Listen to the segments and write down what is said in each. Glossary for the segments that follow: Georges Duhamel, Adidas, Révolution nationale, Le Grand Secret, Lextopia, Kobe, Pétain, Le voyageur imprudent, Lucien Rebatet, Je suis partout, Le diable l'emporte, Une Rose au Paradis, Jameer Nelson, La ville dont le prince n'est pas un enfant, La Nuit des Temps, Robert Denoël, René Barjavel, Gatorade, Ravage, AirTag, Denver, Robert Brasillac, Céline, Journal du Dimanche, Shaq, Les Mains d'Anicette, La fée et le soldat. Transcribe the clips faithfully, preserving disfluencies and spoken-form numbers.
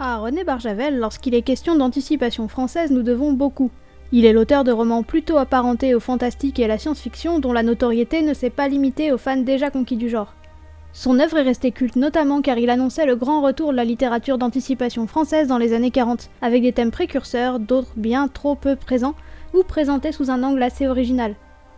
À René Barjavel, lorsqu'il est question d'anticipation française, nous devons beaucoup. Il est l'auteur de romans plutôt apparentés au fantastique et à la science-fiction dont la notoriété ne s'est pas limitée aux fans déjà conquis du genre. Son œuvre est restée culte notamment car il annonçait le grand retour de la littérature d'anticipation française dans les années quarante, avec des thèmes précurseurs, d'autres bien trop peu présents, ou présentés sous un angle assez original.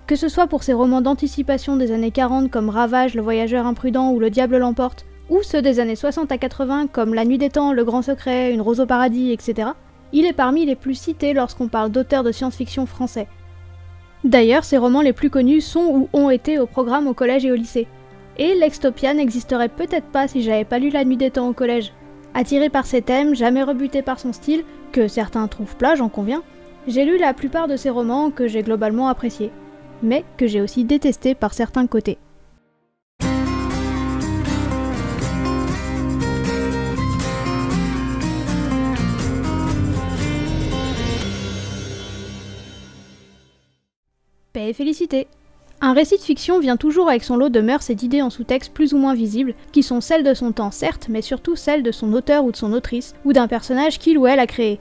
Que ce soit pour ses romans d'anticipation des années quarante comme Ravage, Le voyageur imprudent ou Le diable l'emporte, ou ceux des années soixante à quatre-vingts comme La Nuit des Temps, Le Grand Secret, Une Rose au Paradis, et cetera, il est parmi les plus cités lorsqu'on parle d'auteurs de science-fiction français. D'ailleurs, ses romans les plus connus sont ou ont été au programme au collège et au lycée. Et Lextopia n'existerait peut-être pas si j'avais pas lu La Nuit des Temps au collège. Attiré par ses thèmes, jamais rebuté par son style, que certains trouvent plat, j'en conviens, j'ai lu la plupart de ses romans que j'ai globalement appréciés, mais que j'ai aussi détestés par certains côtés. Paix et félicité. Un récit de fiction vient toujours avec son lot de mœurs et d'idées en sous-texte plus ou moins visibles, qui sont celles de son temps certes, mais surtout celles de son auteur ou de son autrice, ou d'un personnage qu'il ou elle a créé.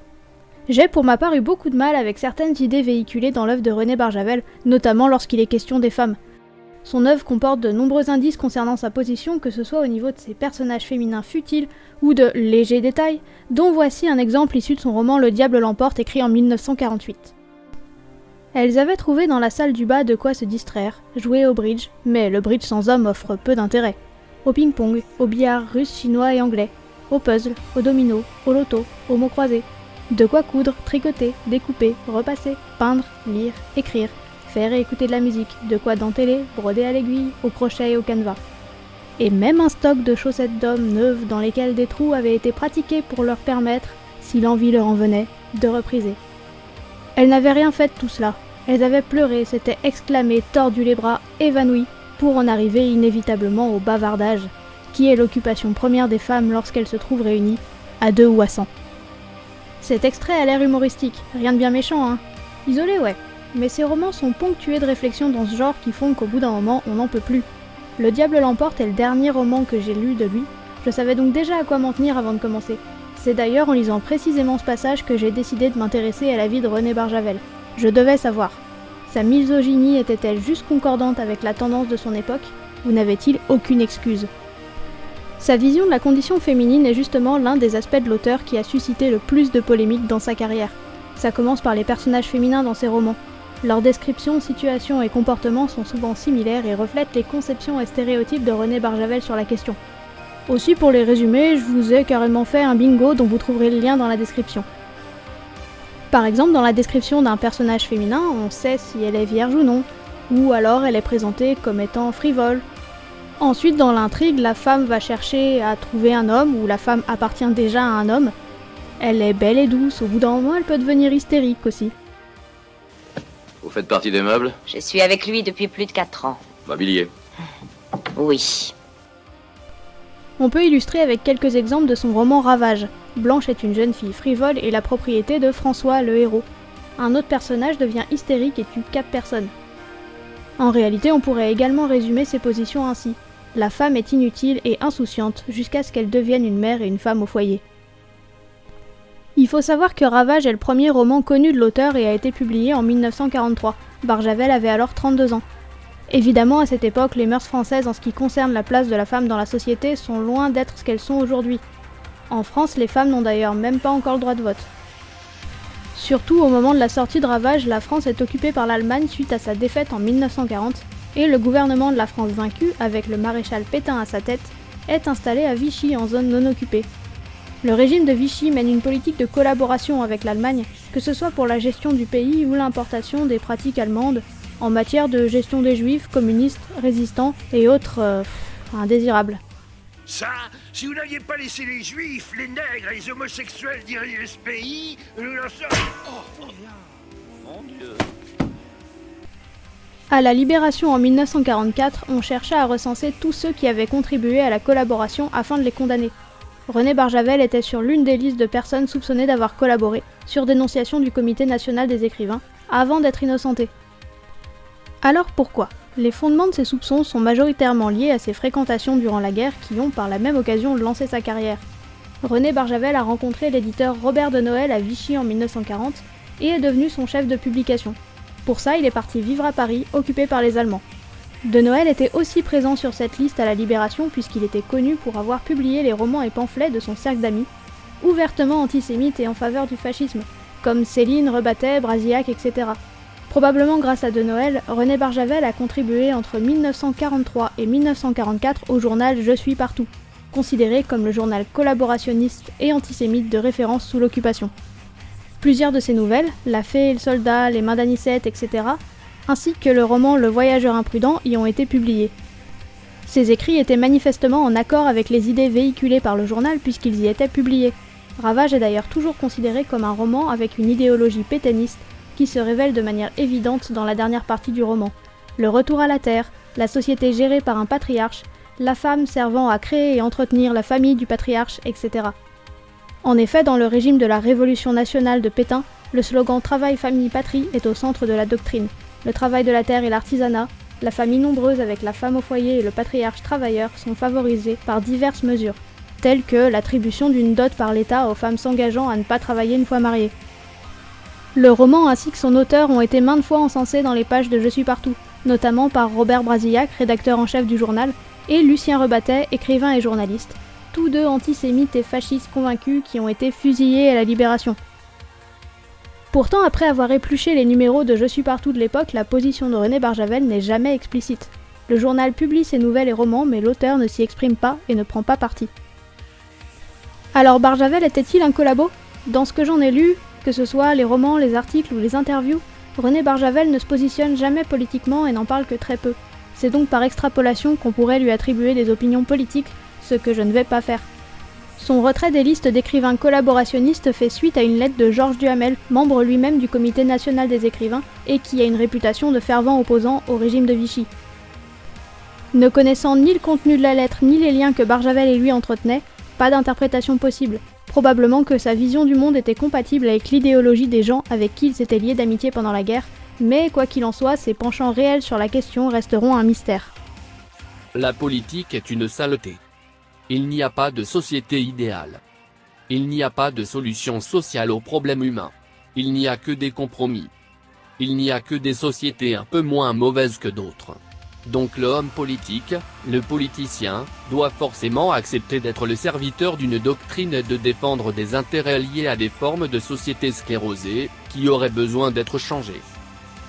J'ai pour ma part eu beaucoup de mal avec certaines idées véhiculées dans l'œuvre de René Barjavel, notamment lorsqu'il est question des femmes. Son œuvre comporte de nombreux indices concernant sa position, que ce soit au niveau de ses personnages féminins futiles ou de légers détails, dont voici un exemple issu de son roman Le diable l'emporte écrit en mille neuf cent quarante-huit. Elles avaient trouvé dans la salle du bas de quoi se distraire, jouer au bridge, mais le bridge sans homme offre peu d'intérêt. Au ping-pong, au billard russe, chinois et anglais, au puzzle, au domino, au loto, aux mots croisés. De quoi coudre, tricoter, découper, repasser, peindre, lire, écrire, faire et écouter de la musique, de quoi denteller, broder à l'aiguille, au crochet et au canevas. Et même un stock de chaussettes d'hommes neuves dans lesquelles des trous avaient été pratiqués pour leur permettre, si l'envie leur en venait, de repriser. Elles n'avaient rien fait de tout cela. Elles avaient pleuré, s'étaient exclamées, tordu les bras, évanouies, pour en arriver inévitablement au bavardage, qui est l'occupation première des femmes lorsqu'elles se trouvent réunies, à deux ou à cent. Cet extrait a l'air humoristique, rien de bien méchant, hein. Isolé, ouais. Mais ces romans sont ponctués de réflexions dans ce genre qui font qu'au bout d'un moment, on n'en peut plus. Le diable l'emporte est le dernier roman que j'ai lu de lui, je savais donc déjà à quoi m'en tenir avant de commencer. C'est d'ailleurs en lisant précisément ce passage que j'ai décidé de m'intéresser à la vie de René Barjavel. Je devais savoir. Sa misogynie était-elle juste concordante avec la tendance de son époque, ou n'avait-il aucune excuse? Sa vision de la condition féminine est justement l'un des aspects de l'auteur qui a suscité le plus de polémiques dans sa carrière. Ça commence par les personnages féminins dans ses romans. Leurs descriptions, situations et comportements sont souvent similaires et reflètent les conceptions et stéréotypes de René Barjavel sur la question. Aussi, pour les résumer, je vous ai carrément fait un bingo dont vous trouverez le lien dans la description. Par exemple, dans la description d'un personnage féminin, on sait si elle est vierge ou non, ou alors elle est présentée comme étant frivole. Ensuite, dans l'intrigue, la femme va chercher à trouver un homme, ou la femme appartient déjà à un homme. Elle est belle et douce, au bout d'un moment elle peut devenir hystérique aussi. Vous faites partie des meubles? Je suis avec lui depuis plus de quatre ans. Mobilier? Oui. On peut illustrer avec quelques exemples de son roman Ravage. Blanche est une jeune fille frivole et la propriété de François, le héros. Un autre personnage devient hystérique et tue quatre personnes. En réalité, on pourrait également résumer ses positions ainsi. La femme est inutile et insouciante jusqu'à ce qu'elle devienne une mère et une femme au foyer. Il faut savoir que Ravage est le premier roman connu de l'auteur et a été publié en mille neuf cent quarante-trois. Barjavel avait alors trente-deux ans. Évidemment, à cette époque, les mœurs françaises en ce qui concerne la place de la femme dans la société sont loin d'être ce qu'elles sont aujourd'hui. En France, les femmes n'ont d'ailleurs même pas encore le droit de vote. Surtout au moment de la sortie de Ravage, la France est occupée par l'Allemagne suite à sa défaite en mille neuf cent quarante, et le gouvernement de la France vaincue, avec le maréchal Pétain à sa tête, est installé à Vichy en zone non occupée. Le régime de Vichy mène une politique de collaboration avec l'Allemagne, que ce soit pour la gestion du pays ou l'importation des pratiques allemandes, en matière de gestion des juifs, communistes, résistants et autres euh, indésirables. Ça, si vous n'aviez pas laissé les juifs, les nègres et les homosexuels diriger ce pays, nous en serions... Oh, mon Dieu. À la Libération en mille neuf cent quarante-quatre, on chercha à recenser tous ceux qui avaient contribué à la collaboration afin de les condamner. René Barjavel était sur l'une des listes de personnes soupçonnées d'avoir collaboré, sur dénonciation du Comité national des écrivains, avant d'être innocenté. Alors pourquoi? Les fondements de ses soupçons sont majoritairement liés à ses fréquentations durant la guerre qui ont par la même occasion lancé sa carrière. René Barjavel a rencontré l'éditeur Robert Denoël à Vichy en mille neuf cent quarante et est devenu son chef de publication. Pour ça, il est parti vivre à Paris, occupé par les Allemands. Denoël était aussi présent sur cette liste à la Libération puisqu'il était connu pour avoir publié les romans et pamphlets de son cercle d'amis, ouvertement antisémites et en faveur du fascisme, comme Céline, Rebatet, Brasillac, et cetera. Probablement grâce à Denoël, René Barjavel a contribué entre mille neuf cent quarante-trois et mille neuf cent quarante-quatre au journal Je suis partout, considéré comme le journal collaborationniste et antisémite de référence sous l'occupation. Plusieurs de ses nouvelles, La Fée et le Soldat, Les Mains d'Anicette, et cetera, ainsi que le roman Le voyageur imprudent y ont été publiés. Ses écrits étaient manifestement en accord avec les idées véhiculées par le journal puisqu'ils y étaient publiés. Ravage est d'ailleurs toujours considéré comme un roman avec une idéologie pétainiste qui se révèle de manière évidente dans la dernière partie du roman. Le retour à la terre, la société gérée par un patriarche, la femme servant à créer et entretenir la famille du patriarche, et cetera. En effet, dans le régime de la Révolution nationale de Pétain, le slogan « Travail, famille, patrie » est au centre de la doctrine. Le travail de la terre et l'artisanat, la famille nombreuse avec la femme au foyer et le patriarche travailleur sont favorisés par diverses mesures, telles que l'attribution d'une dot par l'État aux femmes s'engageant à ne pas travailler une fois mariées. Le roman ainsi que son auteur ont été maintes fois encensés dans les pages de Je suis partout, notamment par Robert Brasillac, rédacteur en chef du journal, et Lucien Rebatet, écrivain et journaliste, tous deux antisémites et fascistes convaincus qui ont été fusillés à la Libération. Pourtant, après avoir épluché les numéros de Je suis partout de l'époque, la position de René Barjavel n'est jamais explicite. Le journal publie ses nouvelles et romans, mais l'auteur ne s'y exprime pas et ne prend pas parti. Alors Barjavel était-il un collabo? Dans ce que j'en ai lu, que ce soit les romans, les articles ou les interviews, René Barjavel ne se positionne jamais politiquement et n'en parle que très peu. C'est donc par extrapolation qu'on pourrait lui attribuer des opinions politiques, ce que je ne vais pas faire. Son retrait des listes d'écrivains collaborationnistes fait suite à une lettre de Georges Duhamel, membre lui-même du Comité national des écrivains et qui a une réputation de fervent opposant au régime de Vichy. Ne connaissant ni le contenu de la lettre ni les liens que Barjavel et lui entretenaient, pas d'interprétation possible. Probablement que sa vision du monde était compatible avec l'idéologie des gens avec qui il s'était lié d'amitié pendant la guerre, mais quoi qu'il en soit, ses penchants réels sur la question resteront un mystère. La politique est une saleté. Il n'y a pas de société idéale. Il n'y a pas de solution sociale aux problèmes humains. Il n'y a que des compromis. Il n'y a que des sociétés un peu moins mauvaises que d'autres. Donc l'homme politique, le politicien, doit forcément accepter d'être le serviteur d'une doctrine et de défendre des intérêts liés à des formes de société sclérosées, qui auraient besoin d'être changées.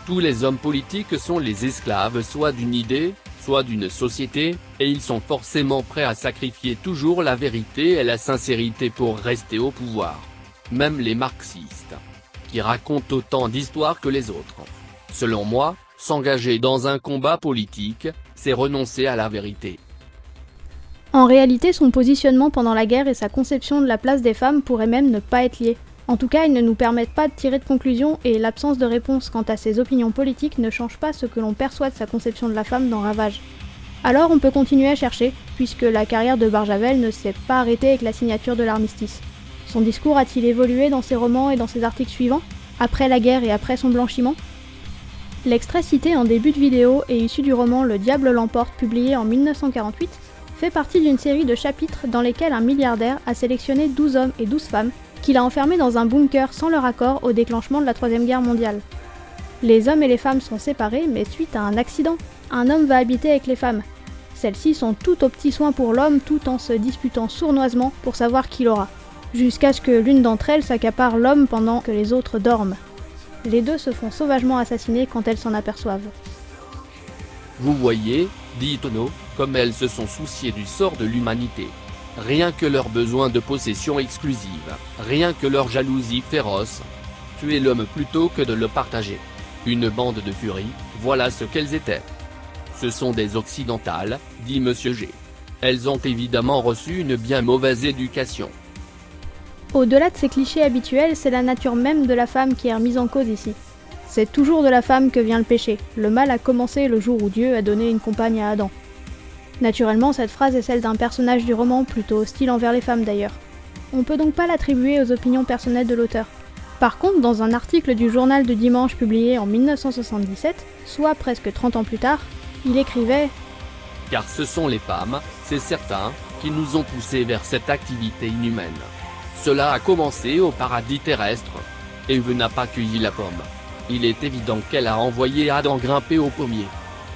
Tous les hommes politiques sont les esclaves soit d'une idée, soit d'une société, et ils sont forcément prêts à sacrifier toujours la vérité et la sincérité pour rester au pouvoir. Même les marxistes, qui racontent autant d'histoires que les autres. Selon moi, s'engager dans un combat politique, c'est renoncer à la vérité. En réalité, son positionnement pendant la guerre et sa conception de la place des femmes pourraient même ne pas être liés. En tout cas, ils ne nous permettent pas de tirer de conclusions et l'absence de réponse quant à ses opinions politiques ne change pas ce que l'on perçoit de sa conception de la femme dans Ravage. Alors on peut continuer à chercher, puisque la carrière de Barjavel ne s'est pas arrêtée avec la signature de l'armistice. Son discours a-t-il évolué dans ses romans et dans ses articles suivants, après la guerre et après son blanchiment? L'extrait cité en début de vidéo et issu du roman Le diable l'emporte publié en mille neuf cent quarante-huit fait partie d'une série de chapitres dans lesquels un milliardaire a sélectionné douze hommes et douze femmes qu'il a enfermé dans un bunker sans leur accord au déclenchement de la Troisième Guerre mondiale. Les hommes et les femmes sont séparés, mais suite à un accident, un homme va habiter avec les femmes. Celles-ci sont toutes aux petits soins pour l'homme tout en se disputant sournoisement pour savoir qui l'aura, jusqu'à ce que l'une d'entre elles s'accapare l'homme pendant que les autres dorment. Les deux se font sauvagement assassiner quand elles s'en aperçoivent. Vous voyez, dit Tonneau, comme elles se sont souciées du sort de l'humanité. Rien que leur besoin de possession exclusive, rien que leur jalousie féroce. Tuer l'homme plutôt que de le partager. Une bande de furies, voilà ce qu'elles étaient. Ce sont des occidentales, dit M. G. Elles ont évidemment reçu une bien mauvaise éducation. Au-delà de ces clichés habituels, c'est la nature même de la femme qui est remise en cause ici. C'est toujours de la femme que vient le péché. Le mal a commencé le jour où Dieu a donné une compagne à Adam. Naturellement, cette phrase est celle d'un personnage du roman, plutôt hostile envers les femmes d'ailleurs. On ne peut donc pas l'attribuer aux opinions personnelles de l'auteur. Par contre, dans un article du Journal du Dimanche publié en mille neuf cent soixante-dix-sept, soit presque trente ans plus tard, il écrivait « Car ce sont les femmes, c'est certain, qui nous ont poussés vers cette activité inhumaine. Cela a commencé au paradis terrestre. Ève n'a pas cueilli la pomme. Il est évident qu'elle a envoyé Adam grimper au pommier.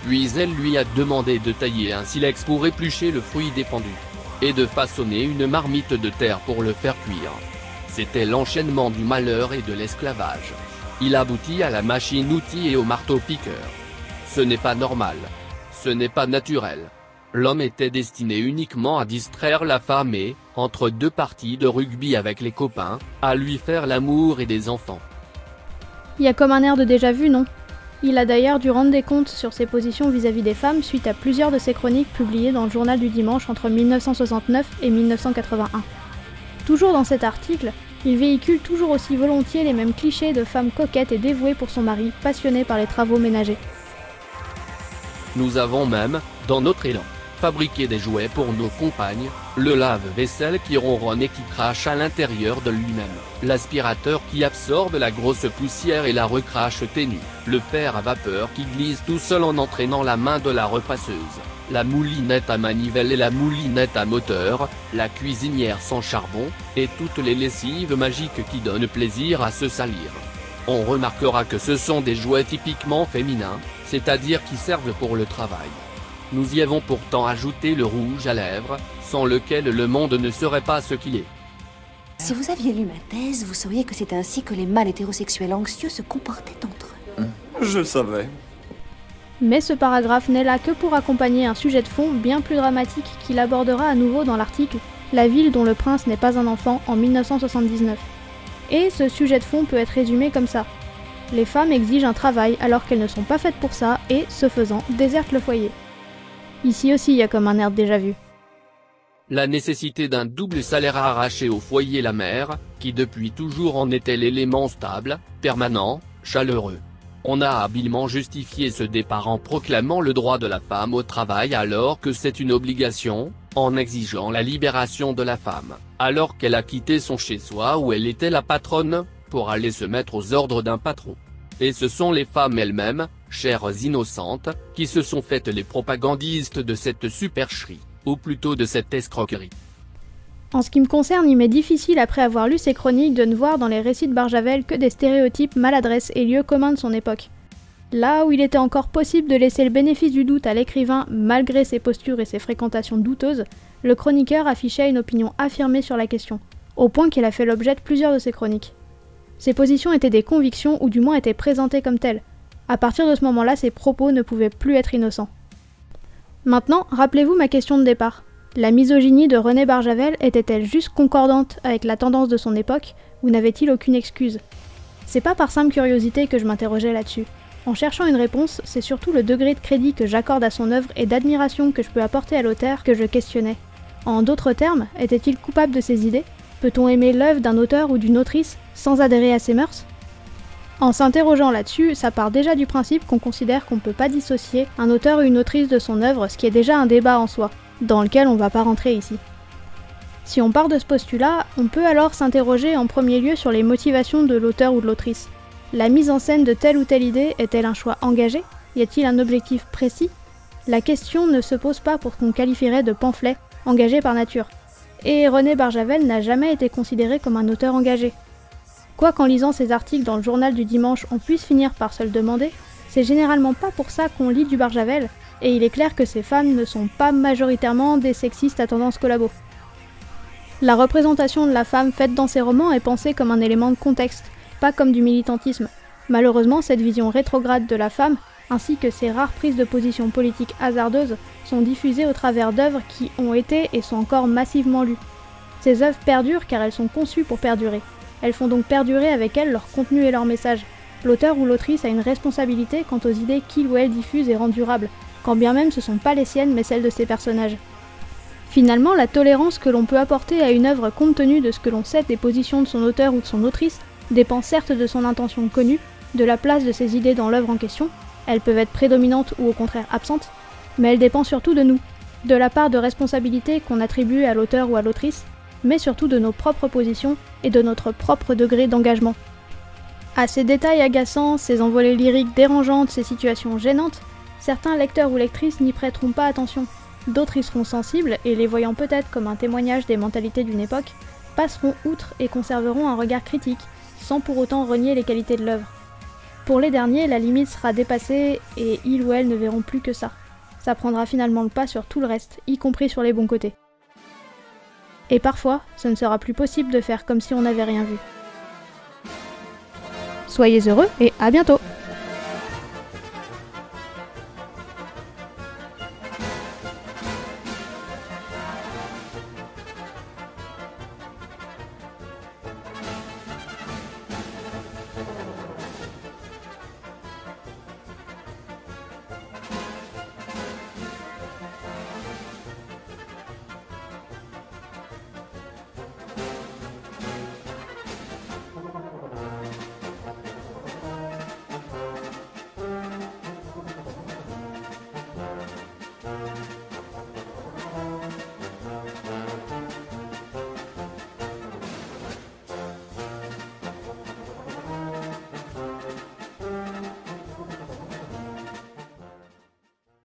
Puis elle lui a demandé de tailler un silex pour éplucher le fruit défendu. Et de façonner une marmite de terre pour le faire cuire. C'était l'enchaînement du malheur et de l'esclavage. Il aboutit à la machine-outil et au marteau-piqueur. Ce n'est pas normal. Ce n'est pas naturel. L'homme était destiné uniquement à distraire la femme et, entre deux parties de rugby avec les copains, à lui faire l'amour et des enfants. Il y a comme un air de déjà-vu, non? Il a d'ailleurs dû rendre des comptes sur ses positions vis-à-vis des femmes suite à plusieurs de ses chroniques publiées dans le Journal du Dimanche entre mille neuf cent soixante-neuf et mille neuf cent quatre-vingt-un. Toujours dans cet article, il véhicule toujours aussi volontiers les mêmes clichés de femmes coquettes et dévouées pour son mari, passionnées par les travaux ménagers. Nous avons même, dans notre élan, fabriqué des jouets pour nos compagnes, le lave-vaisselle qui ronronne et qui crache à l'intérieur de lui-même, l'aspirateur qui absorbe la grosse poussière et la recrache ténue, le fer à vapeur qui glisse tout seul en entraînant la main de la repasseuse, la moulinette à manivelle et la moulinette à moteur, la cuisinière sans charbon, et toutes les lessives magiques qui donnent plaisir à se salir. On remarquera que ce sont des jouets typiquement féminins, c'est-à-dire qui servent pour le travail. Nous y avons pourtant ajouté le rouge à lèvres, sans lequel le monde ne serait pas ce qu'il est. Si vous aviez lu ma thèse, vous sauriez que c'est ainsi que les mâles hétérosexuels anxieux se comportaient entre eux. Je savais. Mais ce paragraphe n'est là que pour accompagner un sujet de fond bien plus dramatique qu'il abordera à nouveau dans l'article « La ville dont le prince n'est pas un enfant » en mille neuf cent soixante-dix-neuf. Et ce sujet de fond peut être résumé comme ça. Les femmes exigent un travail alors qu'elles ne sont pas faites pour ça et, ce faisant, désertent le foyer. Ici aussi il y a comme un air déjà vu. La nécessité d'un double salaire a arraché au foyer la mère, qui depuis toujours en était l'élément stable, permanent, chaleureux. On a habilement justifié ce départ en proclamant le droit de la femme au travail alors que c'est une obligation, en exigeant la libération de la femme, alors qu'elle a quitté son chez-soi où elle était la patronne, pour aller se mettre aux ordres d'un patron. Et ce sont les femmes elles-mêmes, chères innocentes, qui se sont faites les propagandistes de cette supercherie, ou plutôt de cette escroquerie. En ce qui me concerne, il m'est difficile après avoir lu ces chroniques de ne voir dans les récits de Barjavel que des stéréotypes, maladresses et lieux communs de son époque. Là où il était encore possible de laisser le bénéfice du doute à l'écrivain malgré ses postures et ses fréquentations douteuses, le chroniqueur affichait une opinion affirmée sur la question, au point qu'il a fait l'objet de plusieurs de ses chroniques. Ses positions étaient des convictions ou du moins étaient présentées comme telles. À partir de ce moment-là, ses propos ne pouvaient plus être innocents. Maintenant, rappelez-vous ma question de départ. La misogynie de René Barjavel était-elle juste concordante avec la tendance de son époque ou n'avait-il aucune excuse? C'est pas par simple curiosité que je m'interrogeais là-dessus. En cherchant une réponse, c'est surtout le degré de crédit que j'accorde à son œuvre et d'admiration que je peux apporter à l'auteur que je questionnais. En d'autres termes, était-il coupable de ses idées? Peut-on aimer l'œuvre d'un auteur ou d'une autrice sans adhérer à ses mœurs? En s'interrogeant là-dessus, ça part déjà du principe qu'on considère qu'on ne peut pas dissocier un auteur ou une autrice de son œuvre, ce qui est déjà un débat en soi, dans lequel on ne va pas rentrer ici. Si on part de ce postulat, on peut alors s'interroger en premier lieu sur les motivations de l'auteur ou de l'autrice. La mise en scène de telle ou telle idée est-elle un choix engagé? Y a-t-il un objectif précis? La question ne se pose pas pour qu'on qualifierait de pamphlet engagé par nature. Et René Barjavel n'a jamais été considéré comme un auteur engagé. Quoi qu'en lisant ses articles dans le Journal du Dimanche on puisse finir par se le demander, c'est généralement pas pour ça qu'on lit du Barjavel, et il est clair que ces femmes ne sont pas majoritairement des sexistes à tendance collabo. La représentation de la femme faite dans ses romans est pensée comme un élément de contexte, pas comme du militantisme. Malheureusement, cette vision rétrograde de la femme, ainsi que ses rares prises de position politique hasardeuses, sont diffusées au travers d'œuvres qui ont été et sont encore massivement lues. Ces œuvres perdurent car elles sont conçues pour perdurer. Elles font donc perdurer avec elles leur contenu et leur message. L'auteur ou l'autrice a une responsabilité quant aux idées qu'il ou elle diffuse et rend durables, quand bien même ce ne sont pas les siennes mais celles de ses personnages. Finalement, la tolérance que l'on peut apporter à une œuvre compte tenu de ce que l'on sait des positions de son auteur ou de son autrice dépend certes de son intention connue, de la place de ses idées dans l'œuvre en question, elles peuvent être prédominantes ou au contraire absentes, mais elle dépend surtout de nous, de la part de responsabilité qu'on attribue à l'auteur ou à l'autrice, mais surtout de nos propres positions et de notre propre degré d'engagement. À ces détails agaçants, ces envolées lyriques dérangeantes, ces situations gênantes, certains lecteurs ou lectrices n'y prêteront pas attention, D'autres y seront sensibles et les voyant peut-être comme un témoignage des mentalités d'une époque, passeront outre et conserveront un regard critique, sans pour autant renier les qualités de l'œuvre. Pour les derniers, la limite sera dépassée et ils ou elles ne verront plus que ça. Ça prendra finalement le pas sur tout le reste, y compris sur les bons côtés. Et parfois, ce ne sera plus possible de faire comme si on n'avait rien vu. Soyez heureux et à bientôt!